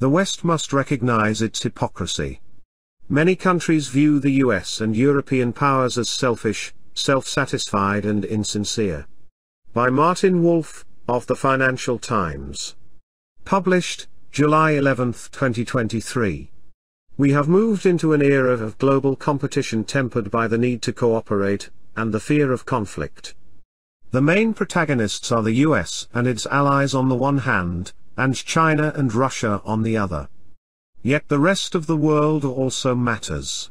The West must recognize its hypocrisy. Many countries view the US and European powers as selfish, self-satisfied and insincere. By Martin Wolf, of The Financial Times. Published, July 11, 2023. We have moved into an era of global competition tempered by the need to cooperate, and the fear of conflict. The main protagonists are the US and its allies on the one hand, and China and Russia on the other. Yet the rest of the world also matters.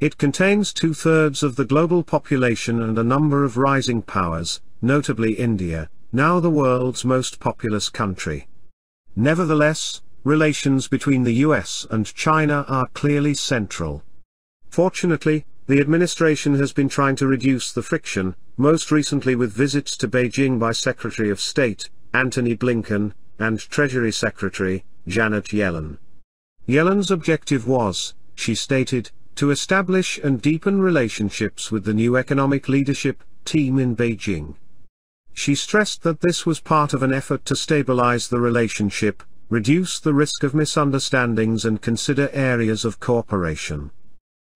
It contains 2/3 of the global population and a number of rising powers, notably India, now the world's most populous country. Nevertheless, relations between the US and China are clearly central. Fortunately, the administration has been trying to reduce the friction, most recently with visits to Beijing by Secretary of State, Antony Blinken, and Treasury Secretary, Janet Yellen. Yellen's objective was, she stated, to establish and deepen relationships with the new economic leadership team in Beijing. She stressed that this was part of an effort to stabilize the relationship, reduce the risk of misunderstandings and consider areas of cooperation.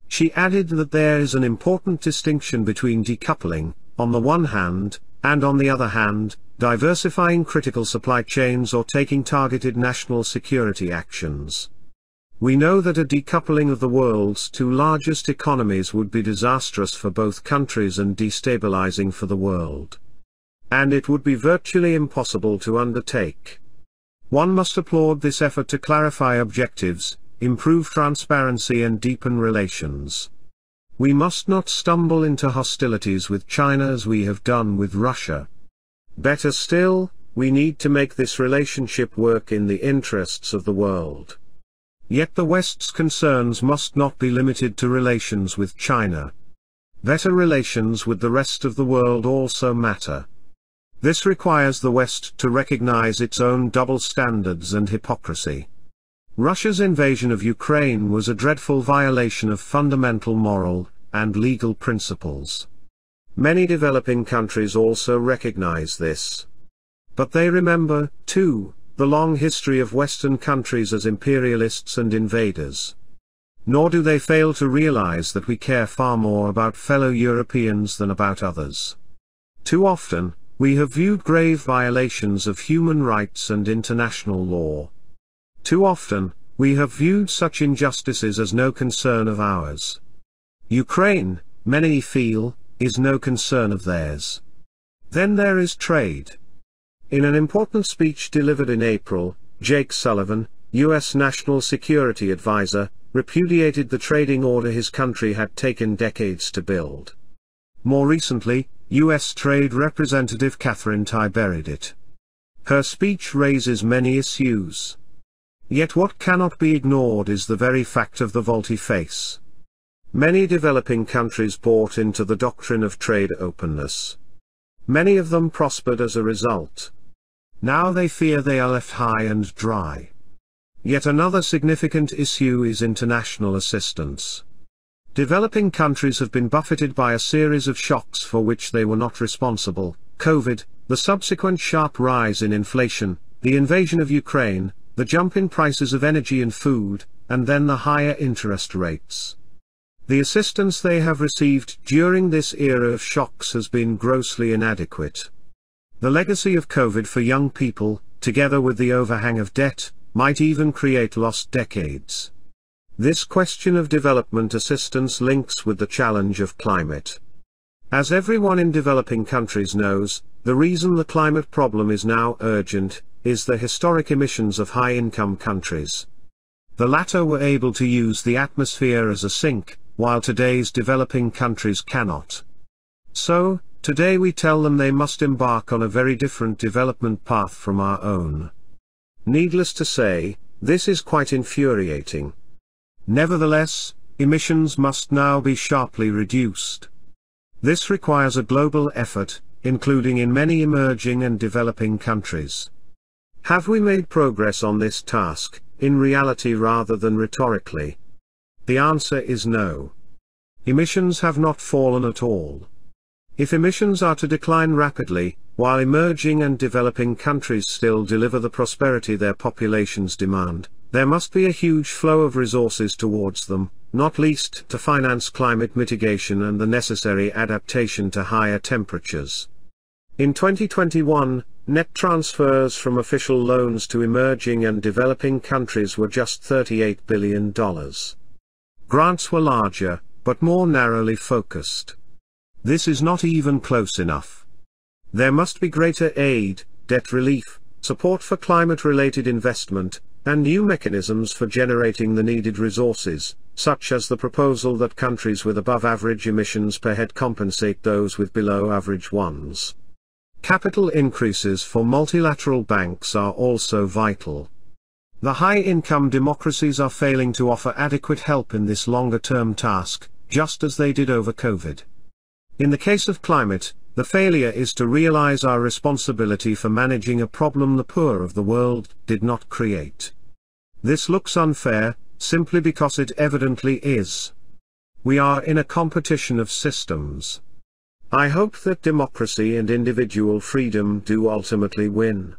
She added that there is an important distinction between decoupling, on the one hand, and on the other hand, diversifying critical supply chains or taking targeted national security actions. We know that a decoupling of the world's two largest economies would be disastrous for both countries and destabilizing for the world. And it would be virtually impossible to undertake. One must applaud this effort to clarify objectives, improve transparency and deepen relations. We must not stumble into hostilities with China as we have done with Russia. Better still, we need to make this relationship work in the interests of the world. Yet the West's concerns must not be limited to relations with China. Better relations with the rest of the world also matter. This requires the West to recognize its own double standards and hypocrisy. Russia's invasion of Ukraine was a dreadful violation of fundamental moral and legal principles. Many developing countries also recognize this. But they remember, too, the long history of Western countries as imperialists and invaders. Nor do they fail to realize that we care far more about fellow Europeans than about others. Too often, we have viewed grave violations of human rights and international law. Too often, we have viewed such injustices as no concern of ours. Ukraine, many feel, is no concern of theirs. Then there is trade. In an important speech delivered in April, Jake Sullivan, US National Security Advisor, repudiated the trading order his country had taken decades to build. More recently, U.S. Trade Representative Katherine Tai buried it. Her speech raises many issues. Yet what cannot be ignored is the very fact of the volte-face. Many developing countries bought into the doctrine of trade openness. Many of them prospered as a result. Now they fear they are left high and dry. Yet another significant issue is international assistance. Developing countries have been buffeted by a series of shocks for which they were not responsible: COVID, the subsequent sharp rise in inflation, the invasion of Ukraine, the jump in prices of energy and food, and then the higher interest rates. The assistance they have received during this era of shocks has been grossly inadequate. The legacy of COVID for young people, together with the overhang of debt, might even create lost decades. This question of development assistance links with the challenge of climate. As everyone in developing countries knows, the reason the climate problem is now urgent is the historic emissions of high-income countries. The latter were able to use the atmosphere as a sink, while today's developing countries cannot. So, today we tell them they must embark on a very different development path from our own. Needless to say, this is quite infuriating. Nevertheless, emissions must now be sharply reduced. This requires a global effort, including in many emerging and developing countries. Have we made progress on this task, in reality rather than rhetorically? The answer is no. Emissions have not fallen at all. If emissions are to decline rapidly, while emerging and developing countries still deliver the prosperity their populations demand, There must be a huge flow of resources towards them, not least to finance climate mitigation and the necessary adaptation to higher temperatures. In 2021, net transfers from official loans to emerging and developing countries were just $38 billion. Grants were larger, but more narrowly focused. This is not even close enough. There must be greater aid, debt relief, support for climate-related investment, and new mechanisms for generating the needed resources, such as the proposal that countries with above-average emissions per head compensate those with below-average ones. Capital increases for multilateral banks are also vital. The high-income democracies are failing to offer adequate help in this longer-term task, just as they did over COVID. In the case of climate, the failure is to realize our responsibility for managing a problem the poor of the world did not create. This looks unfair, simply because it evidently is. We are in a competition of systems. I hope that democracy and individual freedom do ultimately win.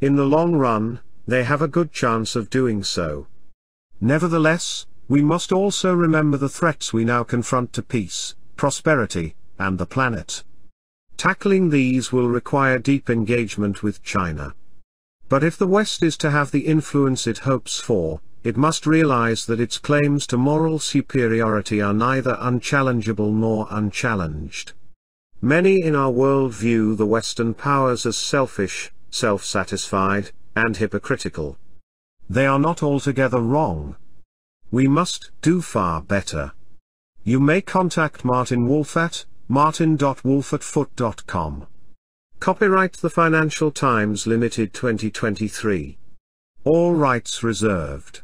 In the long run, they have a good chance of doing so. Nevertheless, we must also remember the threats we now confront to peace, prosperity, and the planet. Tackling these will require deep engagement with China. But if the West is to have the influence it hopes for, it must realize that its claims to moral superiority are neither unchallengeable nor unchallenged. Many in our world view the Western powers as selfish, self-satisfied, and hypocritical. They are not altogether wrong. We must do far better. You may contact Martin Wolf at martin.wolf@foot.com. Copyright The Financial Times Limited 2023. All rights reserved.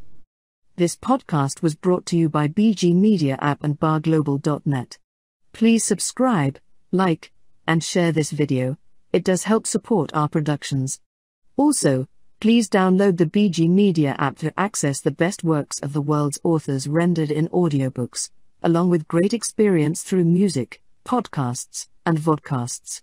This podcast was brought to you by BG Media App and Barglobal.net. Please subscribe, like, and share this video. It does help support our productions. Also, please download the BG Media App to access the best works of the world's authors rendered in audiobooks, along with great experience through music, podcasts, and vodcasts.